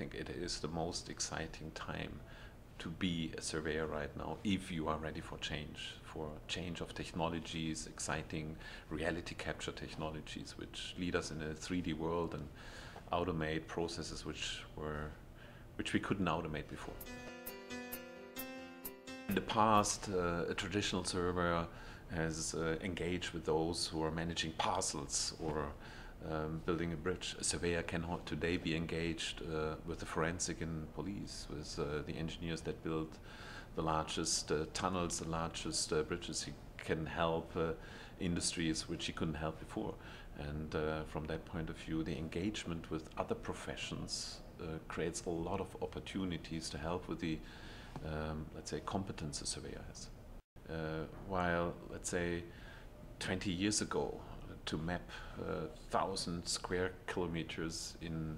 think it is the most exciting time to be a surveyor right now, if you are ready for change of technologies, exciting reality capture technologies, which lead us in a 3D world and automate processes which we couldn't automate before. In the past, a traditional surveyor has engaged with those who are managing parcels or building a bridge. A surveyor can today be engaged with the forensic and police, with the engineers that build the largest tunnels, the largest bridges. He can help industries which he couldn't help before. And from that point of view, the engagement with other professions creates a lot of opportunities to help with the, let's say, competence a surveyor has. While, let's say, 20 years ago, to map 1,000 square kilometers in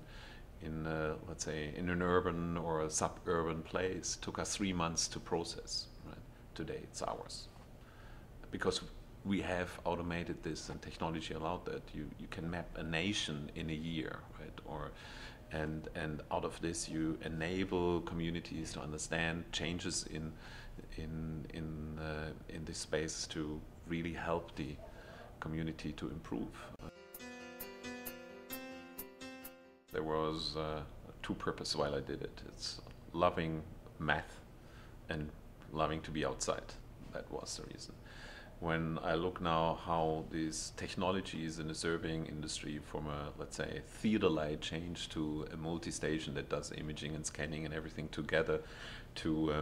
let's say in an urban or a suburban place took us 3 months to process. Right? Today it's hours, because we have automated this and technology allowed that. You can map a nation in a year, right? And out of this you enable communities to understand changes in this space to really help the community to improve. There was two purposes while I did it. It's loving math and loving to be outside. That was the reason. When I look now how these technologies in the surveying industry from a, let's say, theater light change to a multi-station that does imaging and scanning and everything together to,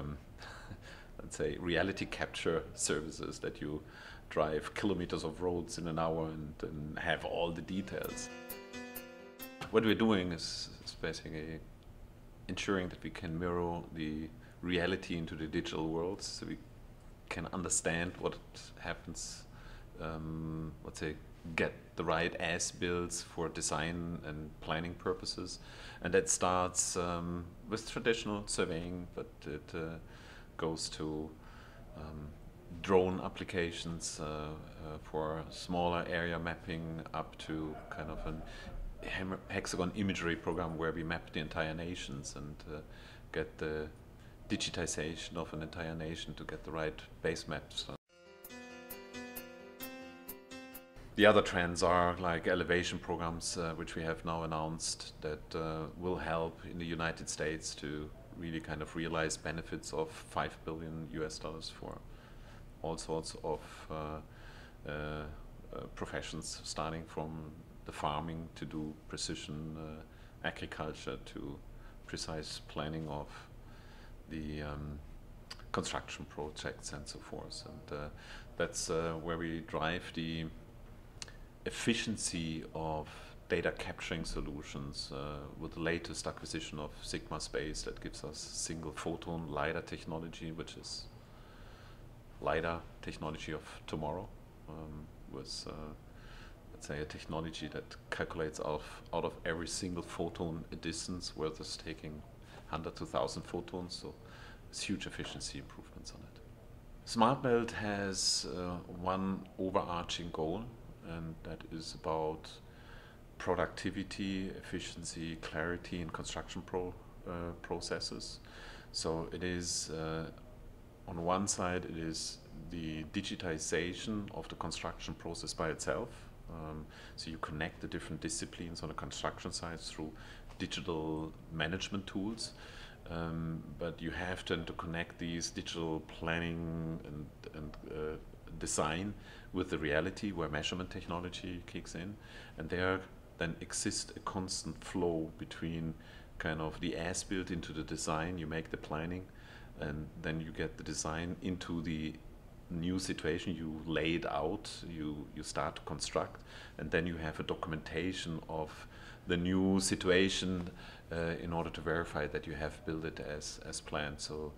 let's say, reality capture services that you drive kilometers of roads in an hour and have all the details. What we're doing is basically ensuring that we can mirror the reality into the digital world, so we can understand what happens, let's say, get the right as-builds for design and planning purposes. And that starts with traditional surveying, but it goes to drone applications for smaller area mapping, up to kind of a hexagon imagery program where we map the entire nations and get the digitization of an entire nation to get the right base maps. The other trends are like elevation programs, which we have now announced, that will help in the United States to really kind of realize benefits of $5 billion US for all sorts of professions, starting from the farming to do precision agriculture to precise planning of the construction projects and so forth. And that's where we drive the efficiency of data capturing solutions with the latest acquisition of Sigma Space that gives us single photon LiDAR technology, which is LiDAR technology of tomorrow, with let's say a technology that calculates out of every single photon a distance, worth is taking 100 to 1,000 photons, so there's huge efficiency improvements on it. SmartMELT has one overarching goal, and that is about productivity, efficiency, clarity in construction processes. So it is on one side, it is the digitization of the construction process by itself. So you connect the different disciplines on the construction side through digital management tools. But you have then to connect these digital planning and design with the reality where measurement technology kicks in. And there then exists a constant flow between kind of the as built into the design, you make the planning, and then you get the design into the new situation you laid out, you start to construct, and then you have a documentation of the new situation in order to verify that you have built it as planned. So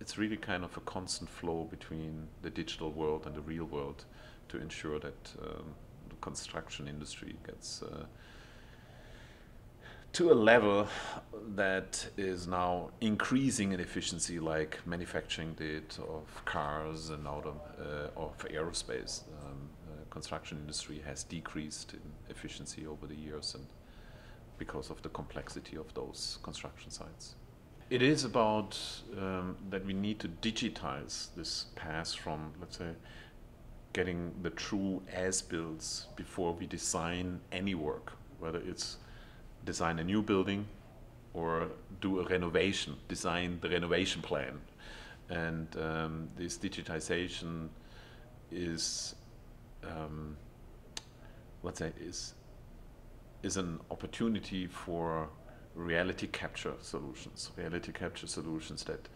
it's really kind of a constant flow between the digital world and the real world to ensure that the construction industry gets to a level that is now increasing in efficiency, like manufacturing did of cars and of aerospace. Construction industry has decreased in efficiency over the years, and because of the complexity of those construction sites. It is about that we need to digitize this path from, let's say, getting the true as-builds before we design any work, whether it's design a new building or do a renovation, design the renovation plan. And this digitization is, let's say, is an opportunity for reality capture solutions. Reality capture solutions that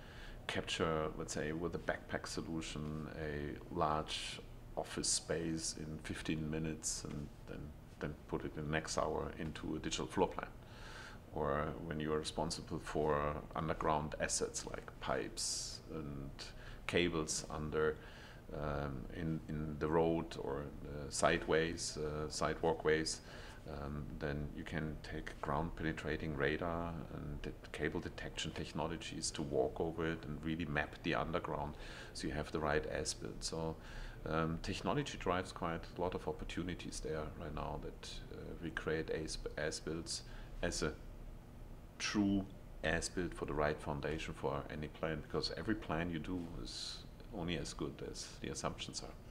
capture, let's say, with a backpack solution, a large office space in 15 minutes and then put it in the next hour into a digital floor plan. Or when you are responsible for underground assets like pipes and cables under in the road or sideways, sidewalkways, then you can take ground-penetrating radar and cable detection technologies to walk over it and really map the underground so you have the right as-built. So technology drives quite a lot of opportunities there right now, that we create as-builts as a true as-built for the right foundation for any plan, because every plan you do is only as good as the assumptions are.